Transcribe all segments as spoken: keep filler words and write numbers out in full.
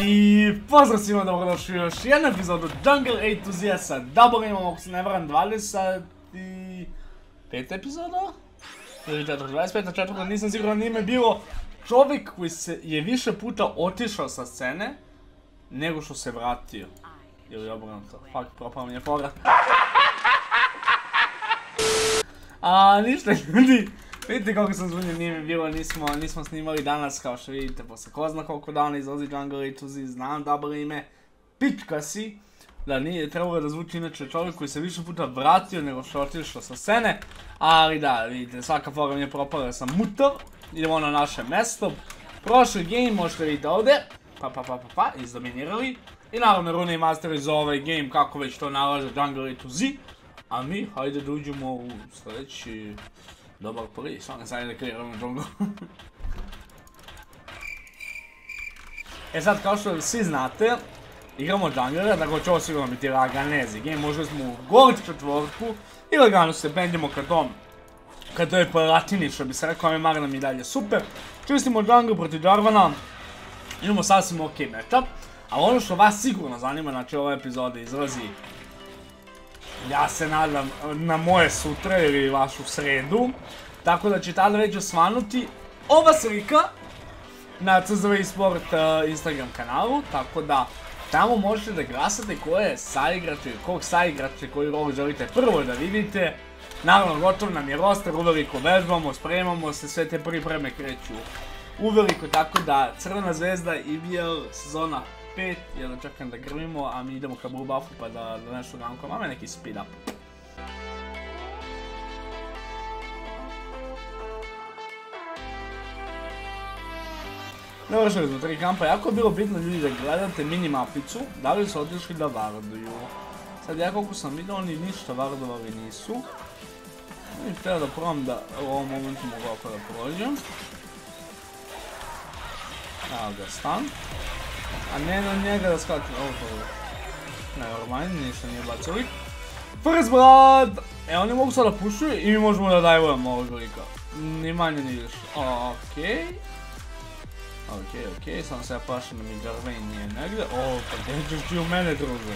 I pozdrav svima, dobrodošli u još jednu epizodu Jungle A to Z sa Double imamo, ako se ne varam, dvadeset pet epizoda? dvadeset pet, četvrta, nisam siguran ime bilo. Čovjek koji je više puta otišao sa scene nego što se vratio. Ili obrnuto, fuck, propao mi je povrat. A ništa ljudi. Vidite kako sam zvunjen, nije mi bilo, nismo snimali danas, kao što vidite, posle ko zna koliko dana izlazi Jungle A to Z, znam Double ime, pička si, da nije trebalo da zvuči inače čovjek koji se više puta vratio nego što je otišao sa scene, ali da, vidite, svaka fora mi je propala, ja sam mutav, idemo na naše mesto, prošli game možete vidjeti ovdje, pa pa pa pa pa, izdominirali, i naravno rune i masteri za ovaj game, kako već to nalaže Jungle A to Z, a mi, hajde da uđemo u sljedeći... Dobar prvi, što ne sad da kreiramo džungu. E sad, kao što svi znate, igramo džunglera, tako će ovo sigurno biti Laganezi game. Možda smo u gold četvorku i lagano se bendimo kad to... Kad to je po latini, što bi se rekao, ame Marna mi dalje super. Čistimo džunglu protiv Jarvana, imamo sasvim ok matchup. Ali ono što vas sigurno zanima, znači ova epizoda izlazi... Ja se nadam na moje sutra ili vašu sredu, tako da će tada već osvanuti ova slika na C Z V Esport Instagram kanalu, tako da tamo možete da glasate koje saigrače, kog saigrače, koji rol želite prvo da vidite. Naravno, gotov nam je roster, uveliko vežbamo, spremamo se, sve te pripreme kreću uveliko, tako da Crvena zvezda i B L sezona pet, jer čekam da grmimo, a mi idemo ka blue buffu pa da nešto gankujemo, a me neki speed up. Navršili smo tri kampa, jako je bilo bitno ljudi da gledate minimapicu, da li su otišli da varduju. Sad ja koliko sam vidio, oni ništa vardovali nisu. I treba da probam da u ovom momentu mogu ako da prođem. Evo ga stan. A ne na njega da skaču, ovo to je. Nevermind, ništa nije bacio lik. First blood! E, oni mogu sad da pušuju i mi možemo da dajvujemo ovog lika. Ni manje ni više. Okej. Okej, okej, samo se ja plašim da mi Jarvan nije negdje. O, pa gdje ćeš ti u mene, druže?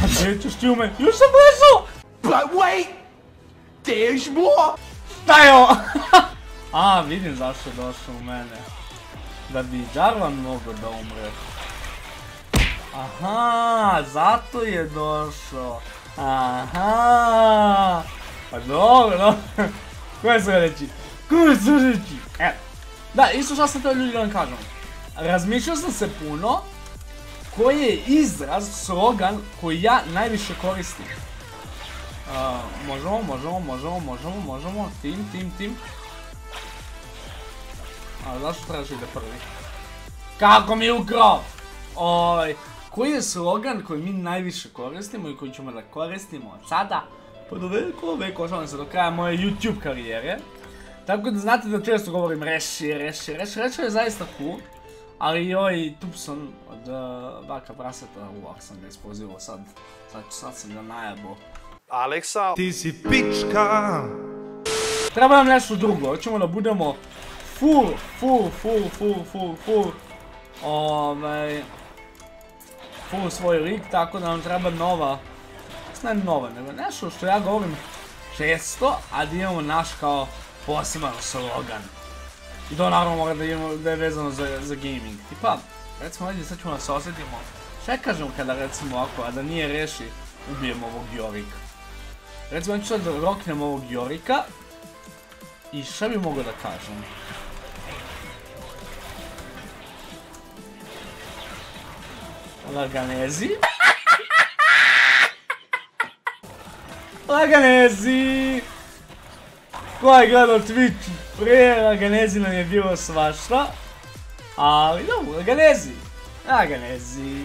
Pa gdje ćeš ti u mene? Još sam blizu! But wait! There's more! Šta je ovo? A, vidim zašto je došao u mene. Da bi Jarvan mogao da umre. Aha, zato je došao. Aha. Pa dobro, dobro. Koje su reći? Koje su reći? Evo. Da, isto što sam teo ljudi da vam kažem. Razmišljao sam se puno koji je izraz, slogan koji ja najviše koristim. Možemo, možemo, možemo, možemo, možemo. Tim, tim, tim. A zašto trebaš ide prvi? Kako mi je ugrao? Koji je slogan koji mi najviše koristimo i koji ćemo da koristimo od sada pa do veliko veko, šalim se do kraja moje YouTube karijere. Tako da znate da često govorim reši, reši, reši, reši je zaista cool. Ali i ovaj Tupson od Baka Braseta, uvak sam ga ispozivao sad, sad sam ga najabo. Aleksa, ti si pička. Treba nam nešto drugo, hoćemo da budemo Full, full, full, full, full, full, ovaj, full svoj lik, tako da nam treba nova, ne nova, nego nešto što ja govorim često, a da imamo naš kao poseban slogan. I to naravno mora da je vezano za gaming. Tipa, recimo, ovdje sad ćemo da se osjetimo, šta kažemo kada recimo ovako, a da nije reši, ubijemo ovog Jorika. Recimo, ja ću sad da roknem ovog Jorika i šta bi mogo da kažem? Laganezi. Laganezi! Ko je gledao Twitch? Prije Laganezi nam je bilo svašta. Ali dobro, Laganezi. Laganezi.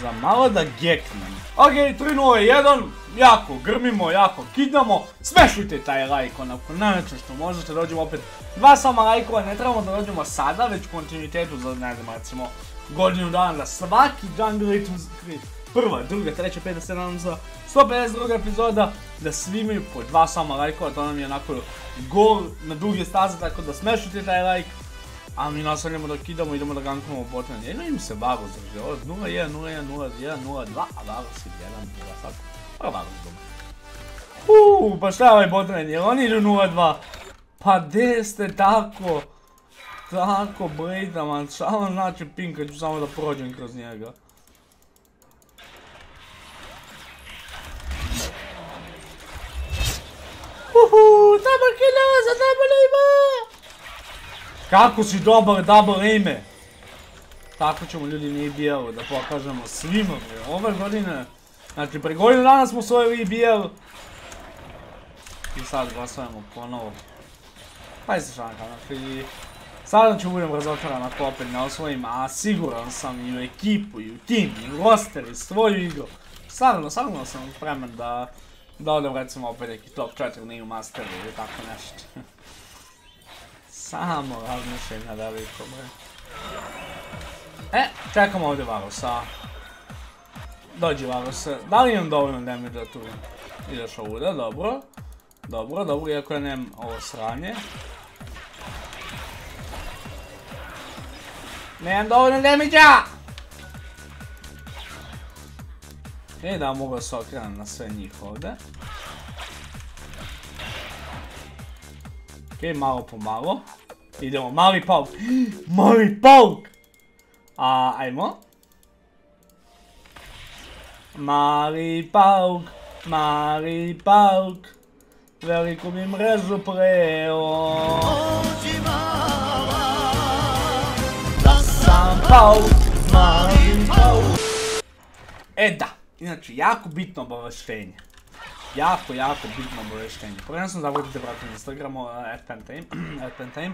Za malo da geknem. Ok, tri nula jedan, jako grmimo, jako kidamo. Smešujte taj like onako najveće što možete, dođemo opet dva sama lajkova, ne trebamo da dođemo sada, već kontinuitetu za, ne znam, recimo godinu dana da svaki Jungle A to Z, prva, druga, treća, peta, sedamnaesta, sto pedeset druga epizoda, da svi imaju po dva sama lajkova, to nam je onako gol na duge staze, tako da smešujte taj like. A mi nastavljamo da kidamo, idemo da gankujemo botan. Jedno im se Varus drži, ovo je nula jedan, nula jedan, nula jedan, nula dva, a Varus je jedan nula, tako. Pa Varus doma. Uuu, pa šta je ovaj botan, jer oni idu nula dva. Pa gdje ste tako? Tako blejda, man, šta vam znači pinka, ću samo da prođem kroz njega. Uhu, tamo killova za tamo ne ima! Kako si dobar double aim-e? Tako ćemo ljudi na E B L-u da pokažemo svima, bro. Ove godine, znači pre godine dana smo osvojili E B L. I sad glasujemo ponovo. Pazi se šanka, znači sada ću budem razočaran ako opet ne osvojim, a siguran sam i u ekipu, i u tim, i u roster, i svoju igru. Stvarno, stvarno sam spreman da da odem recimo opet neki top četiri na masteru ili tako nešto. Samo razmišljaj na veliko, bre. E, čekamo ovdje Varusa. Dođi Varuse, da li imam dovoljno damage-a tu? Ideš ovuda, dobro. Dobro, dobro, iako ja nemam ovo sranje. Nemam dovoljno damage-a! I da mogu da se okrenem na sve njih ovdje. Ok, malo po malo. Idemo, mali pauk. Mali pauk! A, ajmo. Mali pauk, mali pauk. Veliku mi mrežu preo. Da sam pauk, mali pauk. E da, inače, jako bitno obaveštenje. Jako, jako bitno obaveštenje. Prvenstveno zapratite brate na Instagramu, at pentame.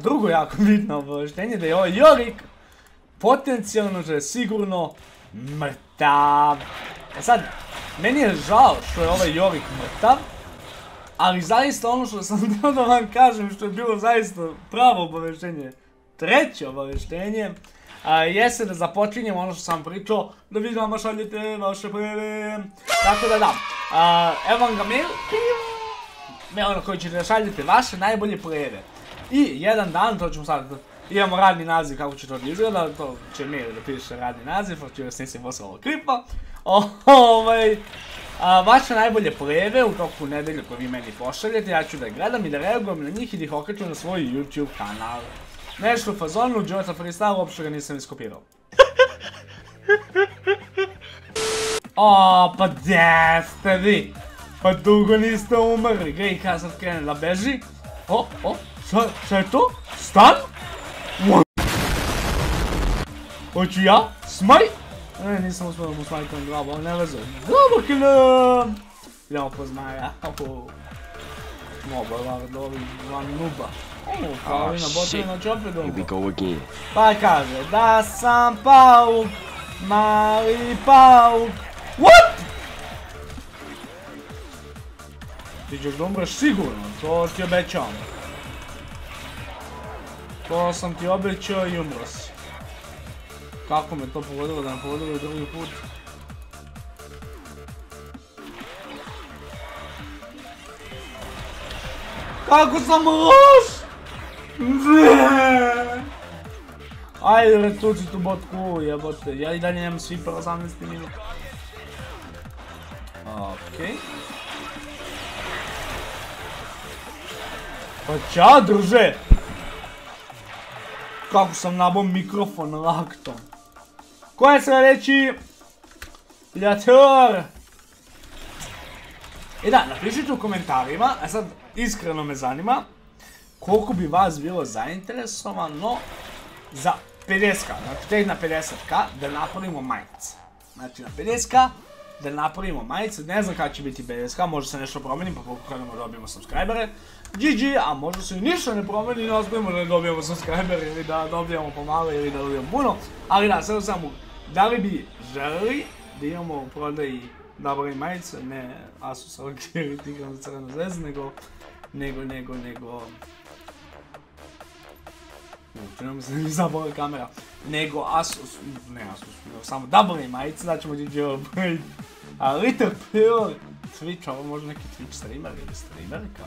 Drugo jako bitno obaveštenje da je ovaj Jorik potencijalno, že je sigurno mrtav. E sad, meni je žao što je ovaj Jorik mrtav, ali zaista ono što sam dao da vam kažem, što je bilo zaista pravo obaveštenje, treće obaveštenje, jeste da započinjemo ono što sam pričao, da vi nama šaljete vaše prijeve. Tako da da, evo vam ga mail, mail na koji ćete da šaljete vaše najbolje prijeve. I jedan dan, to ćemo sad, imamo radni naziv kako će to da izgleda, to će mail da piše radni naziv, pa ću joj snisim posao ovog klipa. Vaše najbolje prijeve u toku nedelje koje vi meni pošaljete, ja ću da gledam i da reagujem na njih i da ih okreću na svoj YouTube kanal. Nešto u fazonu, Džota freestyle, uopšte ga nisam iskopirao. O, pa gdje ste vi? Pa dugo niste umrli. Greg Hazard krene da beži. O, o, šta je to? Stan? Hoću ja? Smaj? Ne, nisam uspio da mu smajtam glavu, ali ne vezujem. Glavu killam! Idemo po zmaja. Moba, vardovi, van nuba. Oh shit, here we go again. Pa kaže, da sam pauk, mali pauk. What? Ti ćeš da umreš sigurno, to ti obećam. To sam ti obećao i umro si. Kako me to pogodilo da me pogodilo i drugi put? Kako sam loš! Zee! Ajde retuči tu botku, jebote, ja i dalje nemam svipa osamnaest minuta. Okej. Pa čao, druže! Kako sam nabao mikrofon laktom. Koje se reći? Pljatjor! I da, napišite u komentarima, a sad iskreno me zanima koliko bi vas bilo zainteresovano za pedeset ka, znači tek na pedeset ka da napravimo majice. Znači na pedeset ka da napravimo majice, ne znam kada će biti pedeset ka, možda se nešto promenim pa pokrenemo dobijemo subscribere. dži dži, a možda se i ništa ne promeni i ostavimo da dobijemo subscribere ili da dobijemo pomalo ili da dobijemo puno. Ali da, sve u samo, da li bi želeli da imamo u prodaji dobre majice, ne ASUS ROG ili Crvena Zvezda, nego, nego, nego, nego... Učinom se mi zaboravila kamera, nego ASUS, ne ASUS, samo dobre majice, da ćemo dži dži obrati. A little pure Twitch, ovo možda neki Twitch streamer ili streamerka.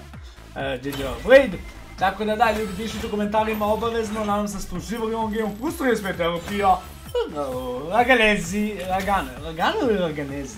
dži dži Blade. Tako da da, ljudi, pišite u komentarima obavezno, nadam se da ste uživali u ovom gameu, pustili smo terapija Laganezi, Lagane, Lagane ili Laganezi,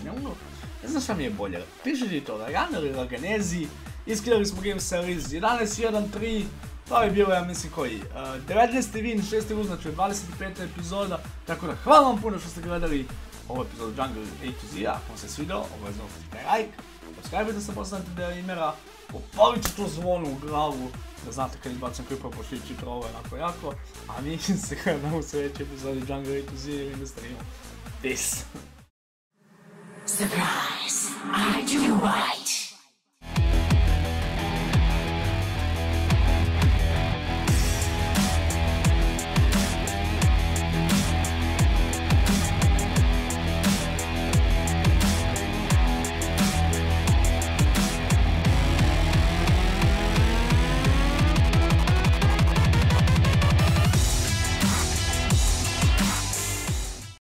ne znam šta mi je bolje, pišite to, Lagane ili Laganezi. Iskidali smo game series jedanaest jedan tri, to je bilo, ja mislim, koji devetnaesti vin, šesti uz, znači dvadeset peta epizoda, tako da hvala vam puno što ste gledali ovu epizodu Jungle A to Z, ako vam se svidao, obavezno ostavite like, subscribe-te se, postanite delimera, popalit ću to zvonu u glavu, da znate kad izbacim kripa po Twitch i trolo jednako jako, a mi se gledamo u sljedećoj epizodi Jungle A to Z ili na streamu. Peace! Surprise! I do right!